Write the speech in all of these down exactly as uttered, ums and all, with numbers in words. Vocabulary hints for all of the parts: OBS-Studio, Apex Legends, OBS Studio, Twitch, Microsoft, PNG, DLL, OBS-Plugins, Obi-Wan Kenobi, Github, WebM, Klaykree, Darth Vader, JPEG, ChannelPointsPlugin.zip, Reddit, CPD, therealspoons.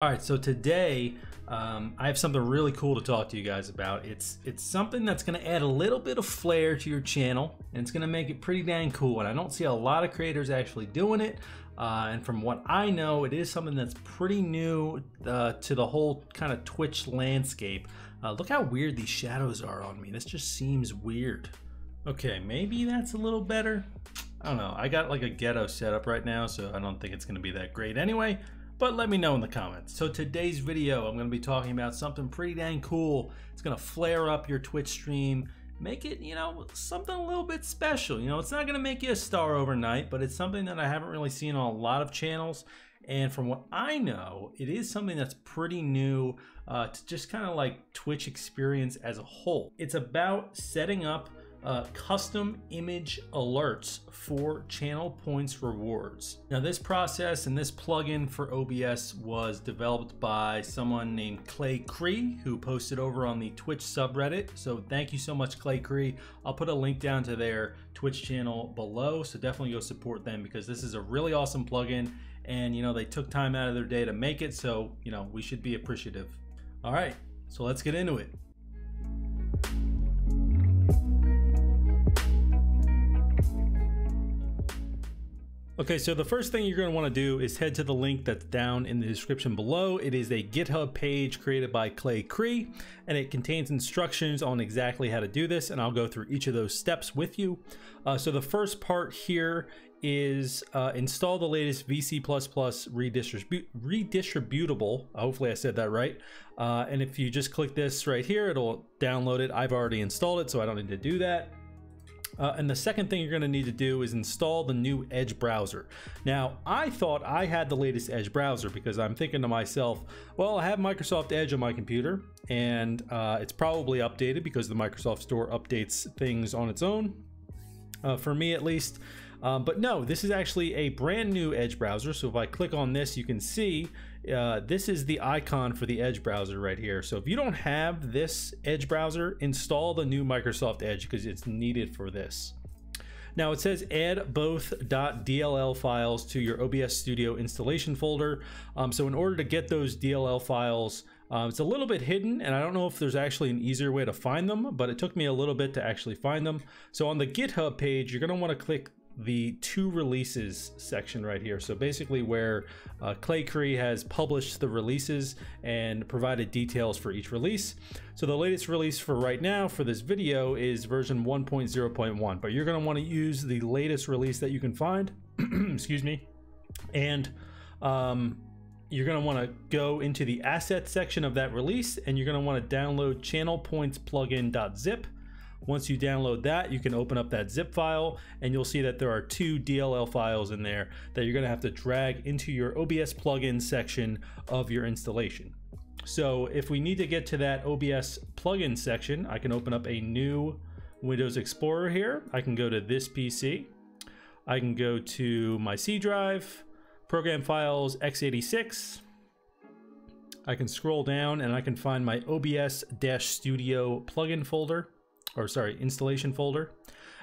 All right, so today um, I have something really cool to talk to you guys about. It's it's something that's gonna add a little bit of flair to your channel, and it's gonna make it pretty dang cool, and I don't see a lot of creators actually doing it, uh, and from what I know, it is something that's pretty new uh, to the whole kind of Twitch landscape. Uh, look how weird these shadows are on me. This just seems weird. Okay, maybe that's a little better. I don't know, I got like a ghetto setup right now, so I don't think it's gonna be that great anyway. But let me know in the comments. So today's video, I'm gonna be talking about something pretty dang cool. It's gonna flare up your Twitch stream, make it, you know, something a little bit special. You know, it's not gonna make you a star overnight, but it's something that I haven't really seen on a lot of channels. And from what I know, it is something that's pretty new uh, to just kind of like Twitch experience as a whole. It's about setting up Uh, custom image alerts for channel points rewards. Now this process and this plugin for O B S was developed by someone named Klaykree, who posted over on the Twitch subreddit. So thank you so much, Klaykree. I'll put a link down to their Twitch channel below, so definitely go support them, because this is a really awesome plugin, and you know, they took time out of their day to make it, so you know, we should be appreciative. All right, so let's get into it. Okay, so the first thing you're going to want to do is head to the link that's down in the description below. It is a GitHub page created by Klaykree, and it contains instructions on exactly how to do this, and I'll go through each of those steps with you. Uh, so the first part here is uh, install the latest V C plus plus redistribu redistributable, hopefully I said that right, uh, and if you just click this right here, it'll download it. I've already installed it, so I don't need to do that. Uh, and the second thing you're going to need to do is install the new Edge browser. Now, I thought I had the latest Edge browser, because I'm thinking to myself, well, I have Microsoft Edge on my computer, and uh, it's probably updated because the Microsoft Store updates things on its own, uh, for me at least. Um, but no, this is actually a brand new Edge browser. So if I click on this, you can see uh, this is the icon for the Edge browser right here. So if you don't have this Edge browser, install the new Microsoft Edge, because it's needed for this. Now it says add both .dll files to your O B S Studio installation folder. Um, so in order to get those D L L files, uh, it's a little bit hidden, and I don't know if there's actually an easier way to find them, but it took me a little bit to actually find them. So on the GitHub page, you're gonna wanna click the two releases section right here. So basically where uh, Klaykree has published the releases and provided details for each release. So the latest release for right now for this video is version one point zero point one, but you're gonna wanna use the latest release that you can find, excuse me. And um, you're gonna wanna go into the assets section of that release, and you're gonna wanna download Channel Points Plugin dot zip. Once you download that, you can open up that zip file, and you'll see that there are two D L L files in there that you're gonna have to drag into your O B S plugin section of your installation. So if we need to get to that O B S plugin section, I can open up a new Windows Explorer here. I can go to this P C. I can go to my C drive, program files, x eighty-six. I can scroll down and I can find my O B S Studio plugin folder. Or sorry, installation folder.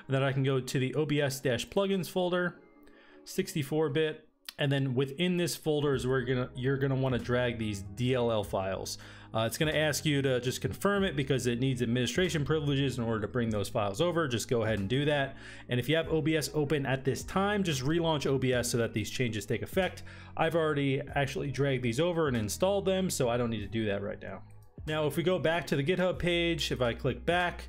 And then I can go to the O B S Plugins folder, sixty-four bit, and then within this folder is where you're gonna you're gonna want to drag these D L L files. Uh, it's gonna ask you to just confirm it, because it needs administration privileges in order to bring those files over. Just go ahead and do that. And if you have O B S open at this time, just relaunch O B S so that these changes take effect. I've already actually dragged these over and installed them, so I don't need to do that right now. Now, if we go back to the GitHub page, if I click back,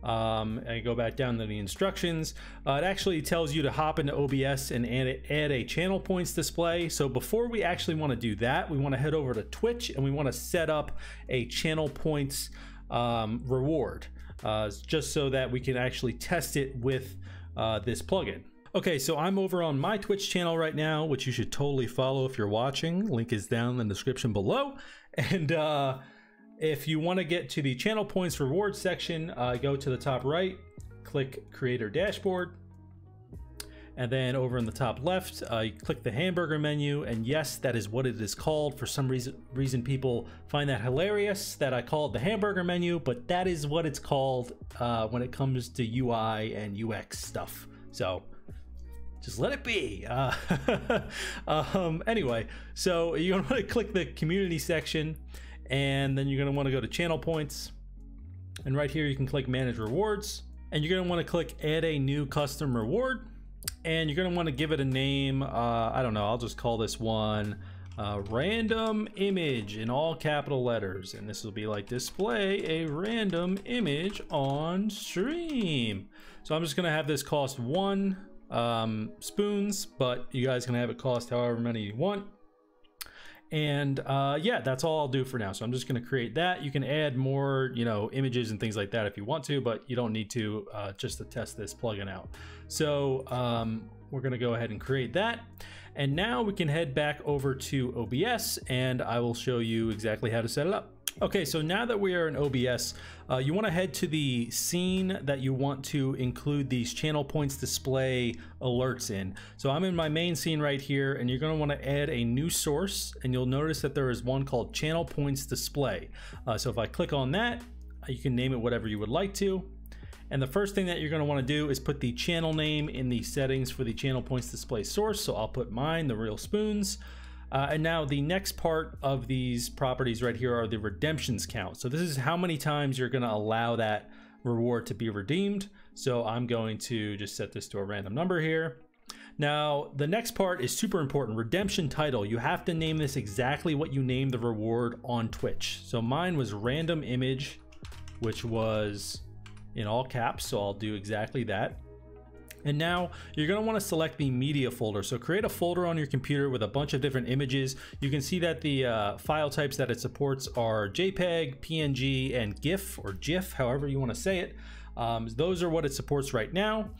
Um, and go back down to the instructions, uh, it actually tells you to hop into O B S and add a, add a channel points display. So before we actually want to do that, we want to head over to Twitch and we want to set up a channel points um, reward, uh, just so that we can actually test it with uh, this plugin. Okay, so I'm over on my Twitch channel right now, which you should totally follow if you're watching. Link is down in the description below. And uh, if you want to get to the channel points reward section, uh, go to the top right, click creator dashboard, and then over in the top left, uh, you click the hamburger menu, and yes, that is what it is called. For some reason, reason people find that hilarious that I call it the hamburger menu, but that is what it's called uh, when it comes to U I and U X stuff. So Just let it be. Uh, um, anyway, so you're gonna wanna click the community section, and then you're gonna wanna go to channel points. And right here, you can click manage rewards, and you're gonna wanna click add a new custom reward. And you're gonna wanna give it a name. Uh, I don't know, I'll just call this one uh, random image in all capital letters. And this will be like display a random image on stream. So I'm just gonna have this cost one um, spoons, but you guys can have it cost however many you want. And uh, yeah, that's all I'll do for now. So I'm just gonna create that. You can add more, you know, images and things like that if you want to, but you don't need to uh, just to test this plugin out. So um, we're gonna go ahead and create that. And now we can head back over to O B S and I will show you exactly how to set it up. Okay, so now that we are in O B S, uh, you wanna head to the scene that you want to include these channel points display alerts in. So I'm in my main scene right here, and you're gonna wanna add a new source, and you'll notice that there is one called channel points display. Uh, so if I click on that, you can name it whatever you would like to. And the first thing that you're gonna wanna do is put the channel name in the settings for the channel points display source. So I'll put mine, the Real Spoons. Uh, and now the next part of these properties right here are the redemptions count. So this is how many times you're gonna allow that reward to be redeemed. So I'm going to just set this to a random number here. Now, the next part is super important, redemption title. You have to name this exactly what you named the reward on Twitch. So mine was random image, which was in all caps, so I'll do exactly that. And now you're going to want to select the media folder. So create a folder on your computer with a bunch of different images. You can see that the uh, file types that it supports are JPEG, P N G, and GIF or GIF, however you want to say it. Um, those are what it supports right now.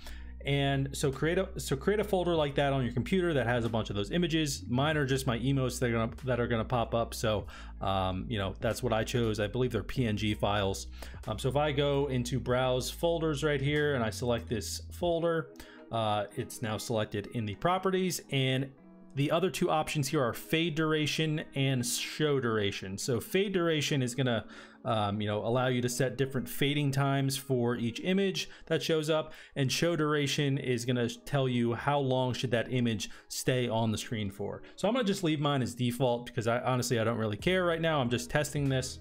And so create a so create a folder like that on your computer that has a bunch of those images. Mine are just my emotes that are gonna that are gonna pop up. So um, you know, that's what I chose. I believe they're P N G files. Um, so if I go into browse folders right here and I select this folder, uh, it's now selected in the properties. And the other two options here are fade duration and show duration. So fade duration is gonna Um, you know, allow you to set different fading times for each image that shows up, and show duration is going to tell you how long should that image stay on the screen for. So I'm going to just leave mine as default because I honestly, I don't really care right now. I'm just testing this.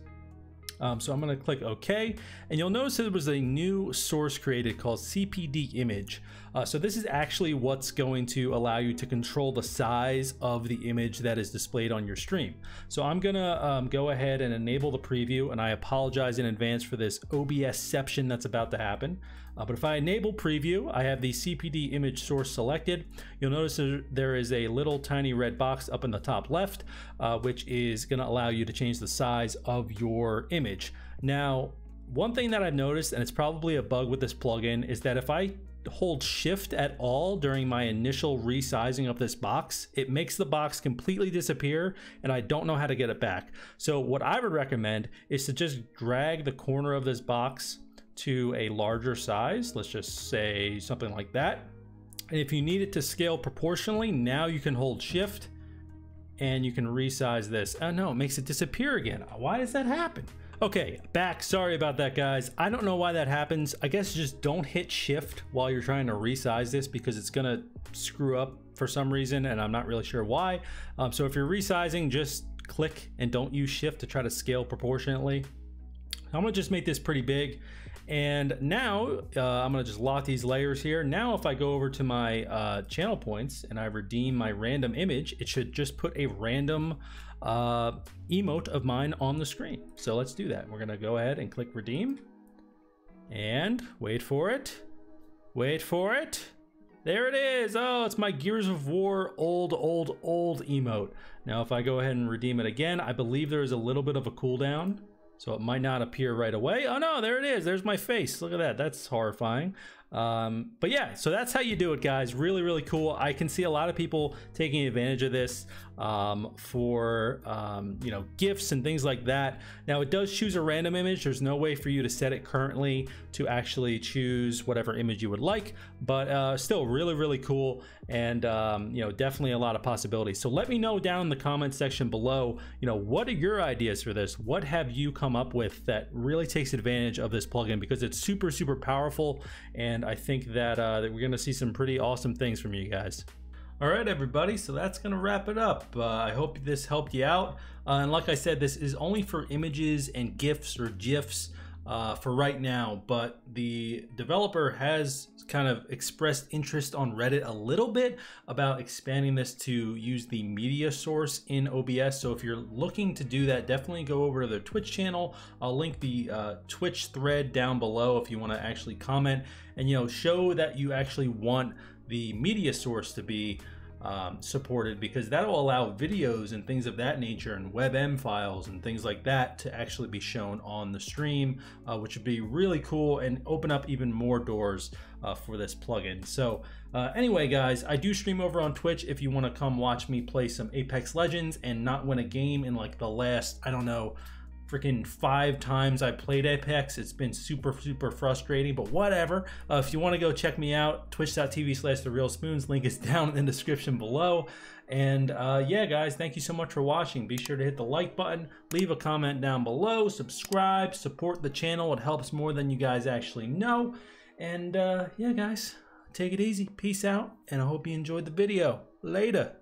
Um, so I'm going to click OK, and you'll notice there was a new source created called C P D image. Uh, so this is actually what's going to allow you to control the size of the image that is displayed on your stream. So I'm going to um, go ahead and enable the preview, and I apologize in advance for this O B S-ception that's about to happen. Uh, but if I enable preview, I have the C P D image source selected. You'll notice there is a little tiny red box up in the top left, uh, which is going to allow you to change the size of your image. Now, one thing that I've noticed, and it's probably a bug with this plugin, is that if I hold shift at all during my initial resizing of this box, it makes the box completely disappear, and I don't know how to get it back. So what I would recommend is to just drag the corner of this box to a larger size. Let's just say something like that. And if you need it to scale proportionally, now you can hold shift and you can resize this. Oh no, it makes it disappear again. Why does that happen? Okay, back. Sorry about that, guys. I don't know why that happens. I guess just don't hit shift while you're trying to resize this because it's gonna screw up for some reason, and I'm not really sure why. Um, so if you're resizing, just click and don't use shift to try to scale proportionately. I'm gonna just make this pretty big. And now uh, I'm gonna just lock these layers here. Now, if I go over to my uh, channel points and I redeem my random image, it should just put a random uh, emote of mine on the screen. So let's do that. We're gonna go ahead and click redeem and wait for it, wait for it. There it is. Oh, it's my Gears of War old, old, old emote. Now, if I go ahead and redeem it again, I believe there is a little bit of a cooldown. So it might not appear right away. Oh no, there it is. There's my face. Look at that. That's horrifying. Um, but yeah, so that's how you do it, guys. Really, really cool. I can see a lot of people taking advantage of this. um, for um, you know, GIFs and things like that. Now it does choose a random image. There's no way for you to set it currently to actually choose whatever image you would like, but uh, still really, really cool. And um, you know, definitely a lot of possibilities. So let me know down in the comment section below, you know, what are your ideas for this? What have you come up with that really takes advantage of this plugin? Because it's super, super powerful. And I think that, uh, that we're gonna see some pretty awesome things from you guys. All right, everybody, so that's gonna wrap it up. Uh, I hope this helped you out. Uh, and like I said, this is only for images and GIFs or GIFs uh, for right now, but the developer has kind of expressed interest on Reddit a little bit about expanding this to use the media source in O B S. So if you're looking to do that, definitely go over to their Twitch channel. I'll link the uh, Twitch thread down below if you wanna actually comment and, you know, show that you actually want the media source to be um, supported, because that'll allow videos and things of that nature and WebM files and things like that to actually be shown on the stream, uh, which would be really cool and open up even more doors uh, for this plugin. So uh, anyway, guys, I do stream over on Twitch if you want to come watch me play some Apex Legends and not win a game in like the last, I don't know, freaking five times I played Apex. It's been super, super frustrating, but whatever. Uh, if you want to go check me out, twitch dot T V slash the real spoons. Link is down in the description below. And uh, yeah, guys, thank you so much for watching. Be sure to hit the like button, leave a comment down below, subscribe, support the channel. It helps more than you guys actually know. And uh, yeah, guys, take it easy. Peace out, and I hope you enjoyed the video. Later.